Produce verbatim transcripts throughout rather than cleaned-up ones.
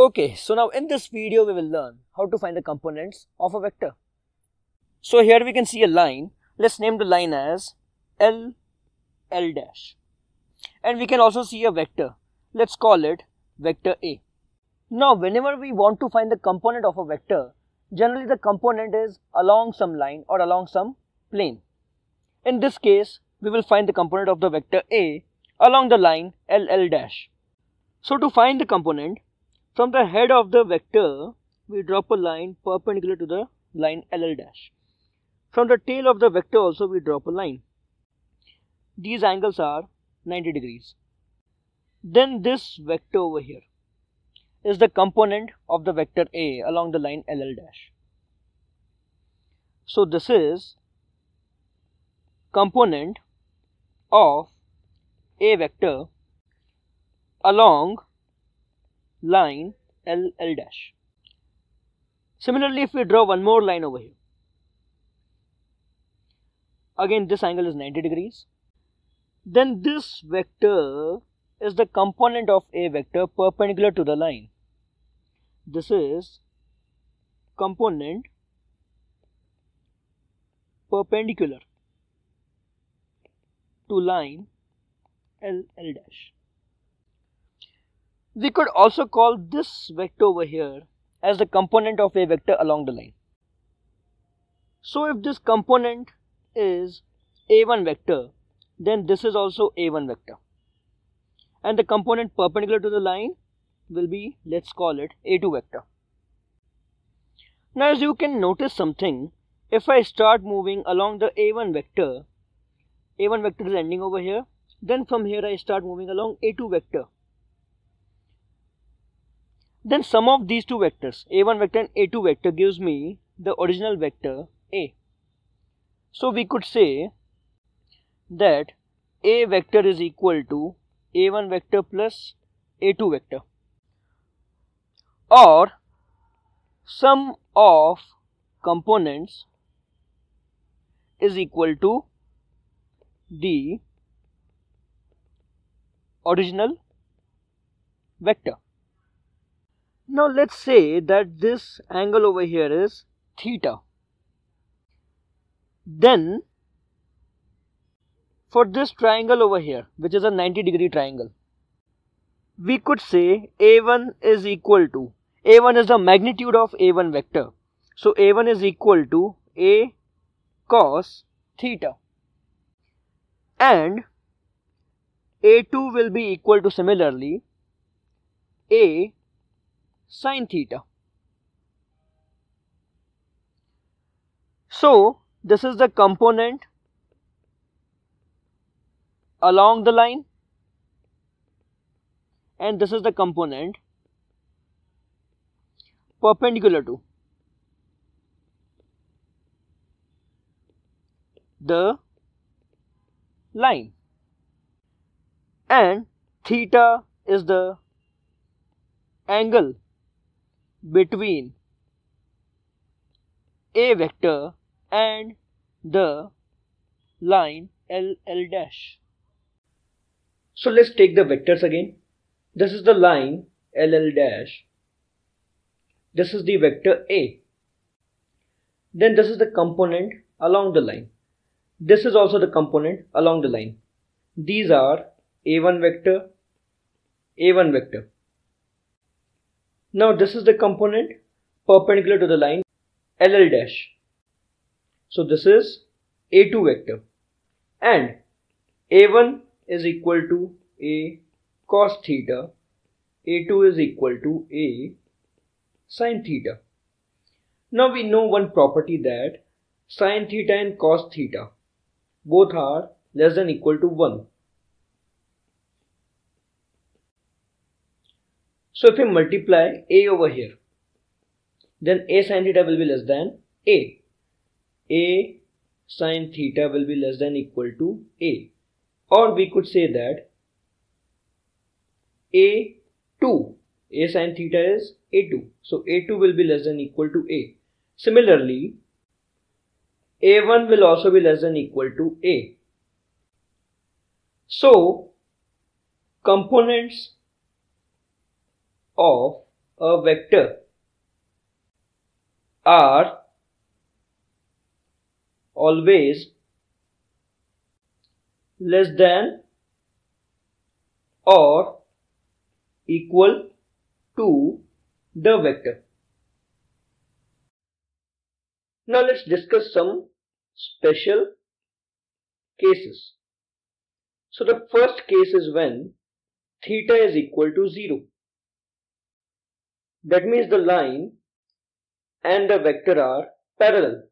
Okay, so now in this video we will learn how to find the components of a vector. So here we can see a line. Let's name the line as L, L dash. And we can also see a vector. Let's call it vector A. Now whenever we want to find the component of a vector, generally the component is along some line or along some plane. In this case, we will find the component of the vector A along the line L L dash. So to find the component, from the head of the vector, we drop a line perpendicular to the line L L dash. From the tail of the vector also we drop a line. These angles are ninety degrees. Then this vector over here is the component of the vector A along the line L L dash. So this is component of A vector along line L L dash. Similarly, if we draw one more line over here, again this angle is ninety degrees. Then this vector is the component of A vector perpendicular to the line. This is component perpendicular to line L L dash. We could also call this vector over here as the component of A vector along the line. So if this component is A one vector, then this is also A one vector. And the component perpendicular to the line will be, let's call it, A two vector. Now as you can notice something, if I start moving along the A one vector, A one vector is ending over here, then from here I start moving along A two vector. Then sum of these two vectors, A one vector and A two vector, gives me the original vector A. So we could say that A vector is equal to A one vector plus A two vector, or sum of components is equal to the original vector. Now let's say that this angle over here is theta. Then for this triangle over here, which is a ninety degree triangle, we could say A one is equal to, A one is the magnitude of A one vector. So A one is equal to A cos theta. And A two will be equal to, similarly, A sin theta. So this is the component along the line, and this is the component perpendicular to the line, and theta is the angle between A vector and the line L L dash. So let's take the vectors again. This is the line L L dash. This is the vector A. Then this is the component along the line. This is also the component along the line. These are A one vector, A one vector. Now this is the component perpendicular to the line L L dash. So this is A two vector, and A one is equal to A cos theta, A two is equal to A sin theta. Now we know one property, that sin theta and cos theta both are less than equal to one. So if we multiply A over here, then A sin theta will be less than A. A sin theta will be less than equal to A. Or we could say that A two, A sin theta is A two. So A two will be less than equal to A. Similarly, A one will also be less than equal to A. So components of a vector are always less than or equal to the vector. Now let's discuss some special cases. So the first case is when theta is equal to zero. That means the line and the vector are parallel.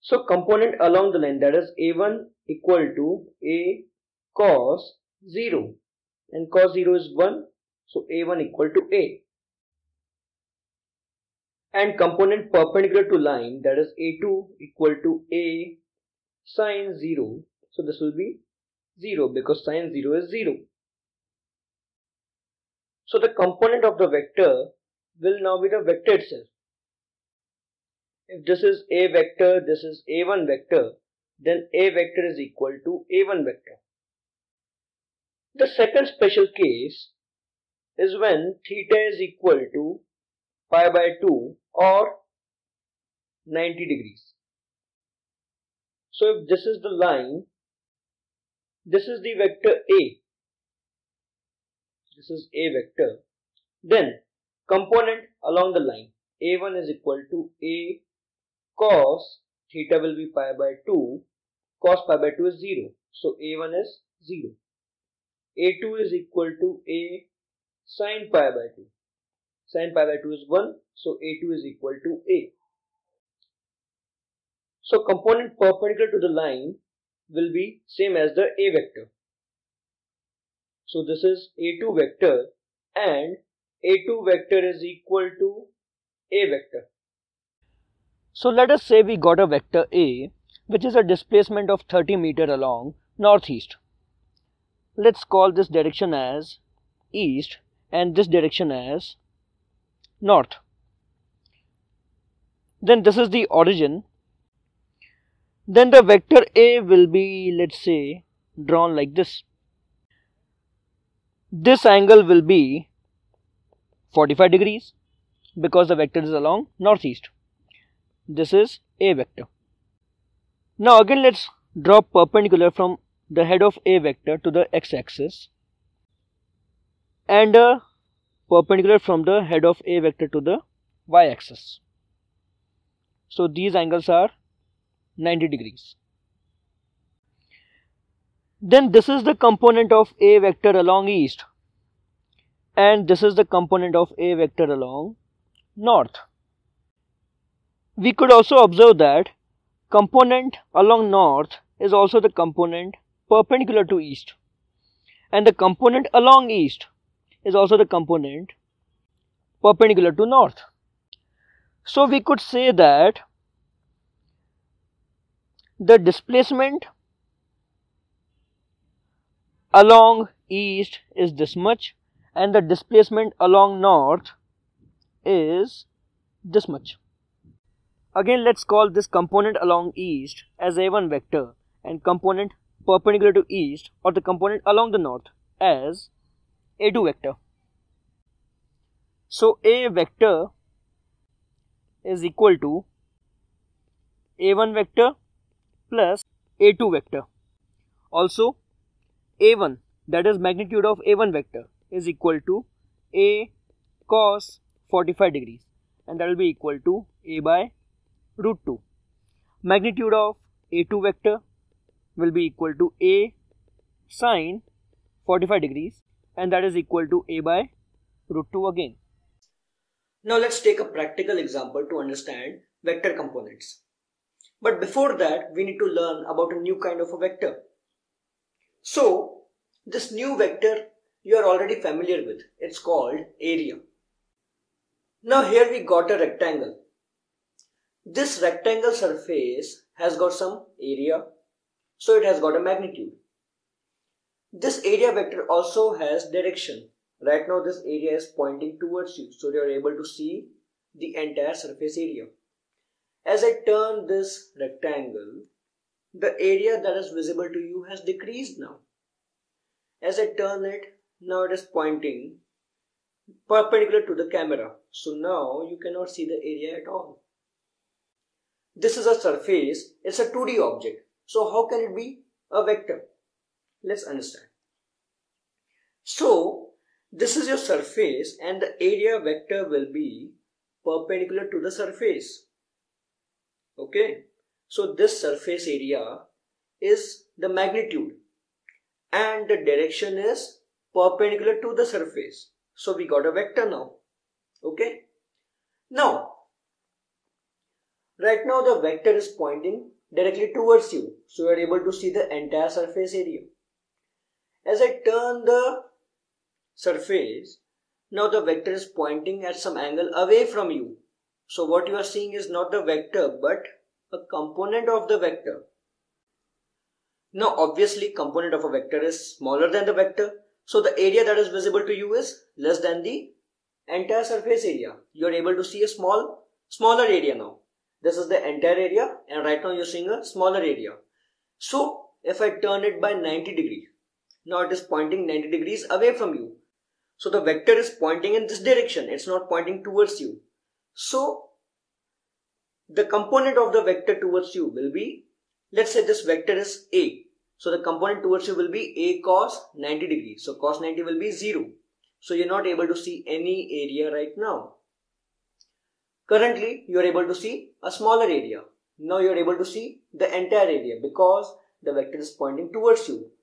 So component along the line, that is a one equal to a cos zero, and cos zero is one, so a one equal to a. And component perpendicular to line, that is a two equal to a sine zero, so this will be zero because sine zero is zero. So the component of the vector will now be the vector itself. If this is a vector, this is a one vector, then a vector is equal to a one vector. The second special case is when theta is equal to pi by two or ninety degrees. So if this is the line, this is the vector a, this is a vector, then component along the line a one is equal to a cos theta will be pi by two, cos pi by two is zero, so a one is zero. a two is equal to a sine pi by two. Sine pi by two is one, so a two is equal to a. So component perpendicular to the line will be same as the a vector. So this is a two vector, and a two vector is equal to a vector. So let us say we got a vector a, which is a displacement of thirty meter along northeast. Let's call this direction as east and this direction as north. Then this is the origin. Then the vector a will be, let's say, drawn like this. This angle will be forty-five degrees because the vector is along northeast. This is a vector. Now again let's draw perpendicular from the head of a vector to the x-axis and a perpendicular from the head of a vector to the y-axis. So these angles are ninety degrees. Then this is the component of a vector along east, and this is the component of a vector along north. We could also observe that component along north is also the component perpendicular to east, and the component along east is also the component perpendicular to north. So we could say that the displacement along east is this much, and the displacement along north is this much. Again let's call this component along east as a one vector, and component perpendicular to east or the component along the north as a two vector. So a vector is equal to a one vector plus a two vector. Also a one, that is magnitude of a one vector, is equal to a cos forty-five degrees, and that will be equal to a by root two. Magnitude of a two vector will be equal to a sine forty-five degrees, and that is equal to a by root two again. Now let's take a practical example to understand vector components. But before that, we need to learn about a new kind of a vector. So this new vector you are already familiar with. It's called area. Now here we got a rectangle. This rectangle surface has got some area, so it has got a magnitude. This area vector also has direction. Right now this area is pointing towards you, so you are able to see the entire surface area. As I turn this rectangle, the area that is visible to you has decreased now. As I turn it, now it is pointing perpendicular to the camera. So now you cannot see the area at all. This is a surface, it's a two D object. So how can it be a vector? Let's understand. So this is your surface and the area vector will be perpendicular to the surface. Okay. So this surface area is the magnitude and the direction is perpendicular to the surface. So we got a vector now. Okay. Now, right now the vector is pointing directly towards you. So you are able to see the entire surface area. As I turn the surface, now the vector is pointing at some angle away from you. So what you are seeing is not the vector but a component of the vector. Now obviously component of a vector is smaller than the vector. So the area that is visible to you is less than the entire surface area. You are able to see a small, smaller area now. This is the entire area and right now you are seeing a smaller area. So if I turn it by ninety degrees, now it is pointing ninety degrees away from you. So the vector is pointing in this direction. It's not pointing towards you. So the component of the vector towards you will be, let's say this vector is A. So the component towards you will be A cos ninety degrees. So cos ninety will be zero. So you're not able to see any area right now. Currently, you are able to see a smaller area. Now you are able to see the entire area because the vector is pointing towards you.